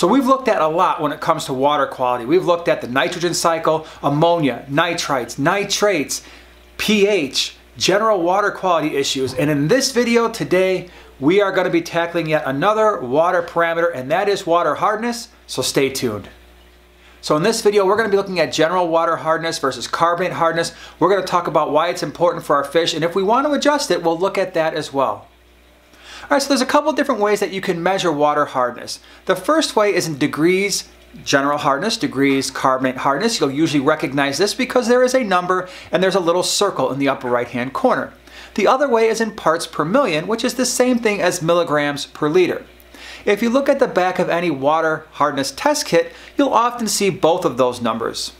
So we've looked at a lot when it comes to water quality. We've looked at the nitrogen cycle, ammonia, nitrites, nitrates, pH, general water quality issues. And in this video today, we are going to be tackling yet another water parameter, and that is water hardness. So stay tuned. So in this video, we're going to be looking at general water hardness versus carbonate hardness. We're going to talk about why it's important for our fish, and if we want to adjust it, we'll look at that as well. All right, so there's a couple different ways that you can measure water hardness. The first way is in degrees general hardness, degrees carbonate hardness. You'll usually recognize this because there is a number and there's a little circle in the upper right-hand corner. The other way is in parts per million, which is the same thing as milligrams per liter. If you look at the back of any water hardness test kit, you'll often see both of those numbers.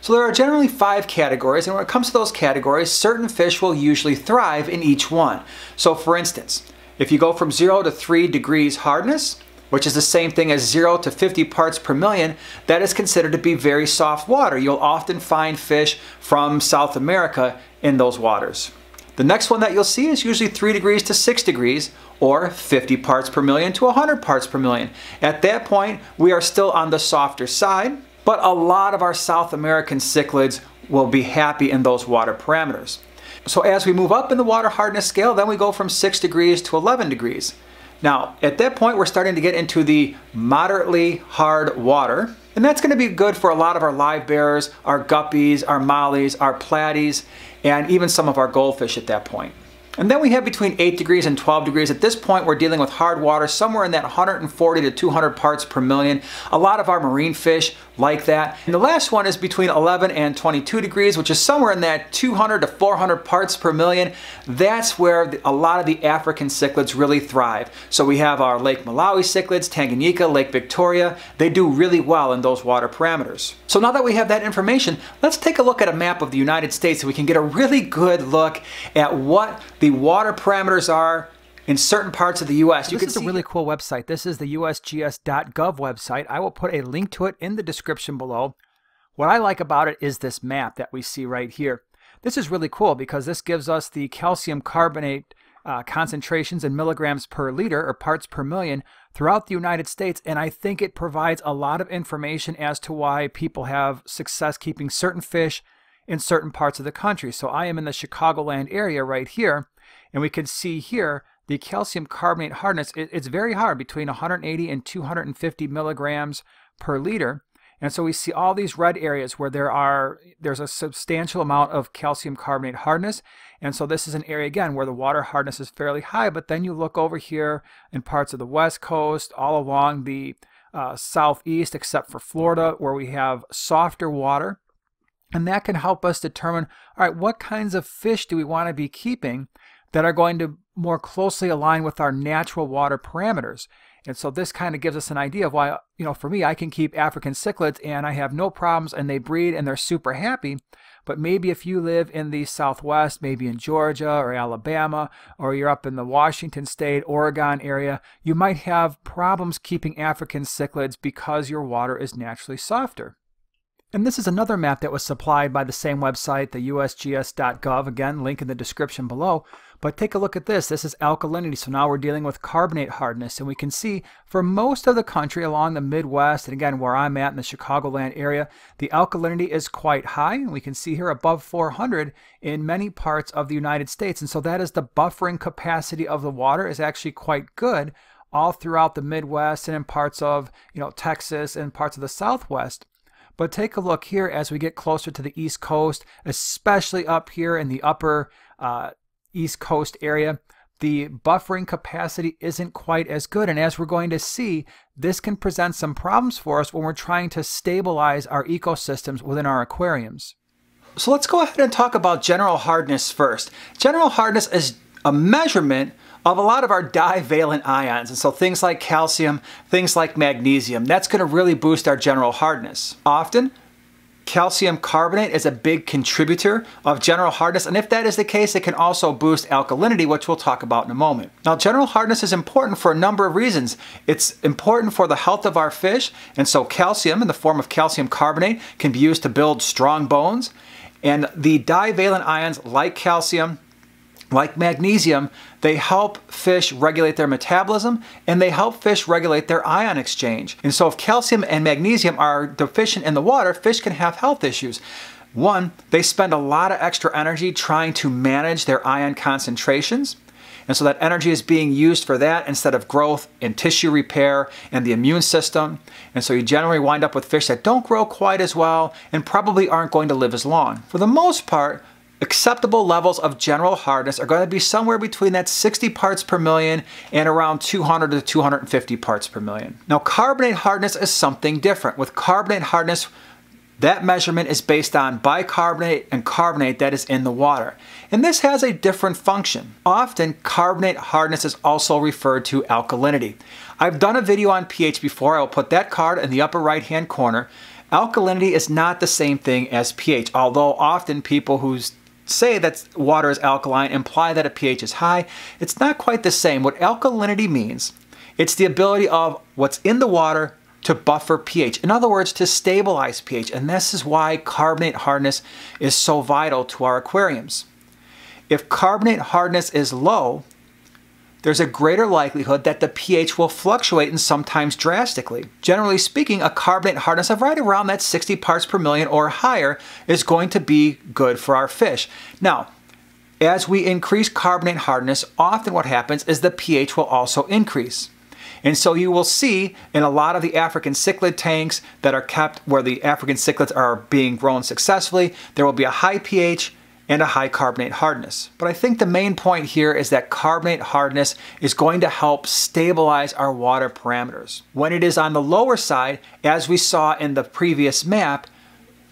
So there are generally 5 categories, and when it comes to those categories, certain fish will usually thrive in each one. So for instance, if you go from 0 to 3 degrees hardness, which is the same thing as 0 to 50 parts per million, that is considered to be very soft water. You'll often find fish from South America in those waters. The next one that you'll see is usually 3 degrees to 6 degrees, or 50 parts per million to 100 parts per million. At that point, we are still on the softer side, but a lot of our South American cichlids will be happy in those water parameters. So as we move up in the water hardness scale, then we go from 6 degrees to 11 degrees. Now, at that point, we're starting to get into the moderately hard water, and that's going to be good for a lot of our live bearers, our guppies, our mollies, our platies, and even some of our goldfish at that point. And then we have between 8 degrees and 12 degrees. At this point, we're dealing with hard water somewhere in that 140 to 200 parts per million. A lot of our marine fish like that. And the last one is between 11 and 22 degrees, which is somewhere in that 200 to 400 parts per million. That's where a lot of the African cichlids really thrive. So we have our Lake Malawi cichlids, Tanganyika, Lake Victoria. They do really well in those water parameters. So now that we have that information, let's take a look at a map of the United States so we can get a really good look at what the water parameters are in certain parts of the U.S. So this is a really cool website. This is the USGS.gov website. I will put a link to it in the description below. What I like about it is this map that we see right here. This is really cool because this gives us the calcium carbonate concentrations in milligrams per liter or parts per million throughout the United States, and I think it provides a lot of information as to why people have success keeping certain fish in certain parts of the country. So I am in the Chicagoland area right here, and we can see here the calcium carbonate hardness. It's very hard, between 180 and 250 milligrams per liter. And so we see all these red areas where there's a substantial amount of calcium carbonate hardness. And so this is an area, again, where the water hardness is fairly high. But then you look over here in parts of the West Coast, all along the southeast, except for Florida, where we have softer water. And that can help us determine, all right, what kinds of fish do we want to be keeping that are going to more closely align with our natural water parameters. And so this kind of gives us an idea of why, you know, for me, I can keep African cichlids and I have no problems and they breed and they're super happy. But maybe if you live in the Southwest, maybe in Georgia or Alabama, or you're up in the Washington State, Oregon area, you might have problems keeping African cichlids because your water is naturally softer. And this is another map that was supplied by the same website, the USGS.gov. Again, link in the description below. But take a look at this. This is alkalinity. So now we're dealing with carbonate hardness. And we can see for most of the country along the Midwest, and again where I'm at in the Chicagoland area, the alkalinity is quite high. And we can see here above 400 in many parts of the United States. And so that is the buffering capacity of the water is actually quite good all throughout the Midwest and in parts of, you know, Texas and parts of the Southwest. But take a look here as we get closer to the East Coast, especially up here in the upper East Coast area, the buffering capacity isn't quite as good. And as we're going to see, this can present some problems for us when we're trying to stabilize our ecosystems within our aquariums. So let's go ahead and talk about general hardness first. General hardness is a measurement of a lot of our divalent ions, and so things like calcium, things like magnesium, that's going to really boost our general hardness. Often, calcium carbonate is a big contributor of general hardness, and if that is the case, it can also boost alkalinity, which we'll talk about in a moment. Now, general hardness is important for a number of reasons. It's important for the health of our fish, and so calcium in the form of calcium carbonate can be used to build strong bones, and the divalent ions like calcium, Like magnesium, they help fish regulate their metabolism and they help fish regulate their ion exchange. And so if calcium and magnesium are deficient in the water, fish can have health issues. One, they spend a lot of extra energy trying to manage their ion concentrations. And so that energy is being used for that instead of growth and tissue repair and the immune system. And so you generally wind up with fish that don't grow quite as well and probably aren't going to live as long. For the most part, acceptable levels of general hardness are going to be somewhere between that 60 parts per million and around 200 to 250 parts per million. Now, carbonate hardness is something different. With carbonate hardness, that measurement is based on bicarbonate and carbonate that is in the water. And this has a different function. Often, carbonate hardness is also referred to alkalinity. I've done a video on pH before. I will put that card in the upper right-hand corner. Alkalinity is not the same thing as pH, although often people who's say that water is alkaline imply that a pH is high. It's not quite the same. What alkalinity means, it's the ability of what's in the water to buffer pH. In other words, to stabilize pH. And this is why carbonate hardness is so vital to our aquariums. If carbonate hardness is low, there's a greater likelihood that the pH will fluctuate and sometimes drastically. Generally speaking, a carbonate hardness of right around that 60 parts per million or higher is going to be good for our fish. Now, as we increase carbonate hardness, often what happens is the pH will also increase. And so you will see in a lot of the African cichlid tanks that are kept where the African cichlids are being grown successfully, there will be a high pH and a high carbonate hardness. But I think the main point here is that carbonate hardness is going to help stabilize our water parameters. When it is on the lower side, as we saw in the previous map,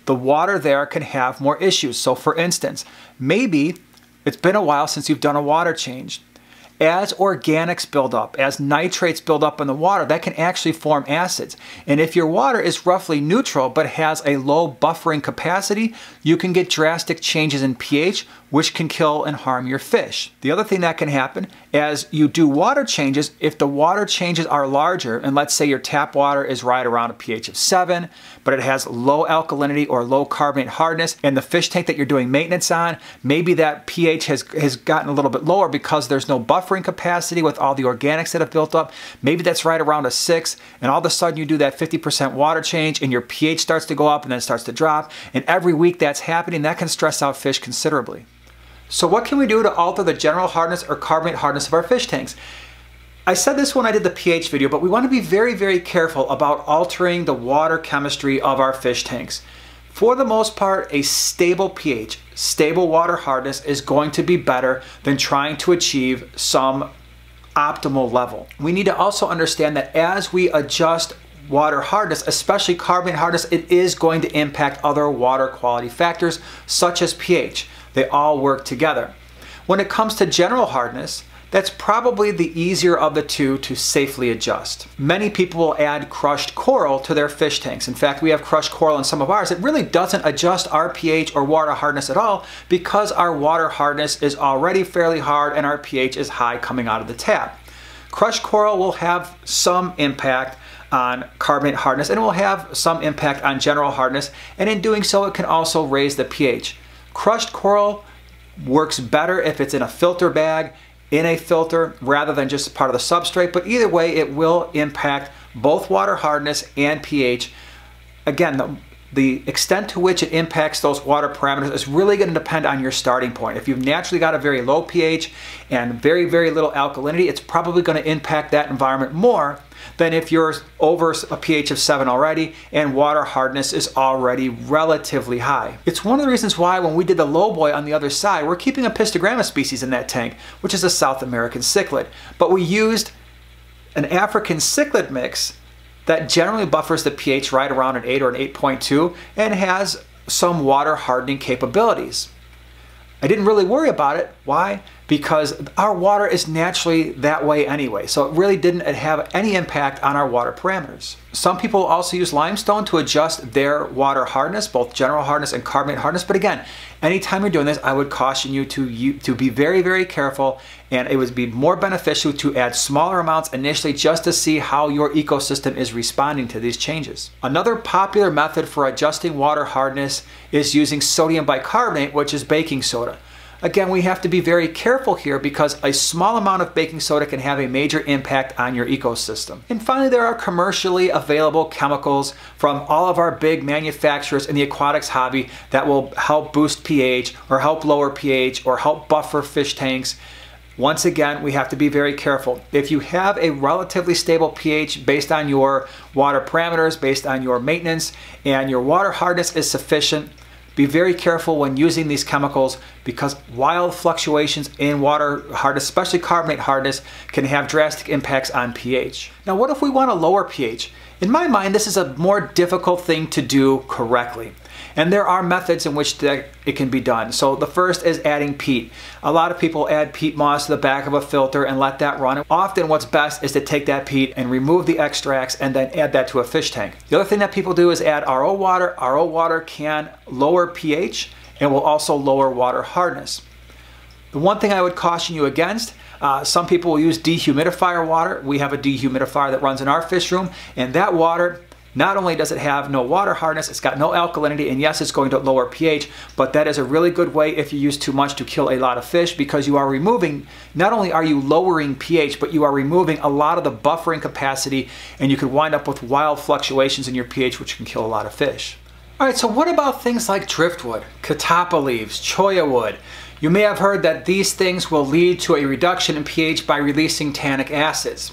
the water there can have more issues. So for instance, maybe it's been a while since you've done a water change. As organics build up, as nitrates build up in the water, that can actually form acids. And if your water is roughly neutral but has a low buffering capacity, you can get drastic changes in pH, which can kill and harm your fish. The other thing that can happen as you do water changes, if the water changes are larger, and let's say your tap water is right around a pH of 7, but it has low alkalinity or low carbonate hardness, and the fish tank that you're doing maintenance on, maybe that pH has gotten a little bit lower because there's no buffering capacity with all the organics that have built up. Maybe that's right around a 6, and all of a sudden you do that 50% water change and your pH starts to go up and then starts to drop, and every week that's happening, that can stress out fish considerably. So what can we do to alter the general hardness or carbonate hardness of our fish tanks? I said this when I did the pH video, but we want to be very, very careful about altering the water chemistry of our fish tanks. For the most part, a stable pH, stable water hardness is going to be better than trying to achieve some optimal level. We need to also understand that as we adjust water hardness, especially carbonate hardness, it is going to impact other water quality factors such as pH. They all work together. When it comes to general hardness, that's probably the easier of the two to safely adjust. Many people will add crushed coral to their fish tanks. In fact, we have crushed coral in some of ours. It really doesn't adjust our pH or water hardness at all because our water hardness is already fairly hard and our pH is high coming out of the tap. Crushed coral will have some impact on carbonate hardness and it will have some impact on general hardness, and in doing so it can also raise the pH. Crushed coral works better if it's in a filter bag, in a filter, rather than just part of the substrate, but either way it will impact both water hardness and pH. Again, the extent to which it impacts those water parameters is really going to depend on your starting point. If you've naturally got a very low pH and very, very little alkalinity, it's probably going to impact that environment more than if you're over a pH of 7 already and water hardness is already relatively high. It's one of the reasons why when we did the lowboy on the other side, we're keeping a pistogramma species in that tank, which is a South American cichlid. But we used an African cichlid mix that generally buffers the pH right around an 8 or an 8.2 and has some water hardening capabilities. I didn't really worry about it. Why? Because our water is naturally that way anyway. So it really didn't have any impact on our water parameters. Some people also use limestone to adjust their water hardness, both general hardness and carbonate hardness. But again, anytime you're doing this, I would caution you to be very, very careful, and it would be more beneficial to add smaller amounts initially just to see how your ecosystem is responding to these changes. Another popular method for adjusting water hardness is using sodium bicarbonate, which is baking soda. Again, we have to be very careful here because a small amount of baking soda can have a major impact on your ecosystem. And finally, there are commercially available chemicals from all of our big manufacturers in the aquatics hobby that will help boost pH or help lower pH or help buffer fish tanks. Once again, we have to be very careful. If you have a relatively stable pH based on your water parameters, based on your maintenance, and your water hardness is sufficient, be very careful when using these chemicals because wild fluctuations in water hardness, especially carbonate hardness, can have drastic impacts on pH. Now, what if we want to lower pH? In my mind, this is a more difficult thing to do correctly. And there are methods in which it can be done. So the first is adding peat. A lot of people add peat moss to the back of a filter and let that run. Often what's best is to take that peat and remove the extracts and then add that to a fish tank. The other thing that people do is add RO water. RO water can lower pH and will also lower water hardness. The one thing I would caution you against, some people will use dehumidifier water. We have a dehumidifier that runs in our fish room, and that water, not only does it have no water hardness, it's got no alkalinity, and yes, it's going to lower pH, but that is a really good way if you use too much to kill a lot of fish because you are removing, not only are you lowering pH, but you are removing a lot of the buffering capacity, and you could wind up with wild fluctuations in your pH, which can kill a lot of fish. All right, so what about things like driftwood, catalpa leaves, cholla wood? You may have heard that these things will lead to a reduction in pH by releasing tannic acids.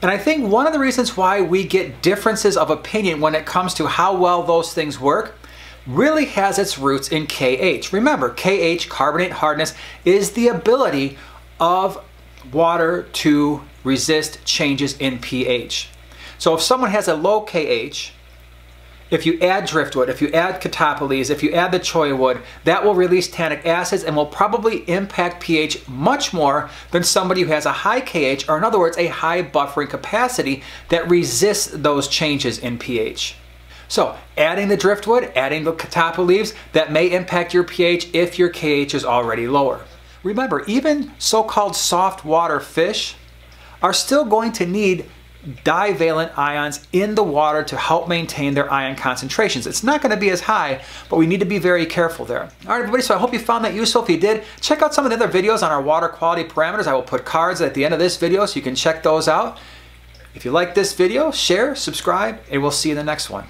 And I think one of the reasons why we get differences of opinion when it comes to how well those things work really has its roots in KH. Remember, KH, carbonate hardness, is the ability of water to resist changes in pH. So if someone has a low KH, if you add driftwood, if you add catalpa leaves, if you add the cholla wood, that will release tannic acids and will probably impact pH much more than somebody who has a high KH, or in other words, a high buffering capacity that resists those changes in pH. So adding the driftwood, adding the catalpa leaves, that may impact your pH if your KH is already lower. Remember, even so-called soft water fish are still going to need divalent ions in the water to help maintain their ion concentrations. It's not going to be as high, but we need to be very careful there. All right, everybody, so I hope you found that useful. If you did, check out some of the other videos on our water quality parameters. I will put cards at the end of this video so you can check those out. If you like this video, share, subscribe, and we'll see you in the next one.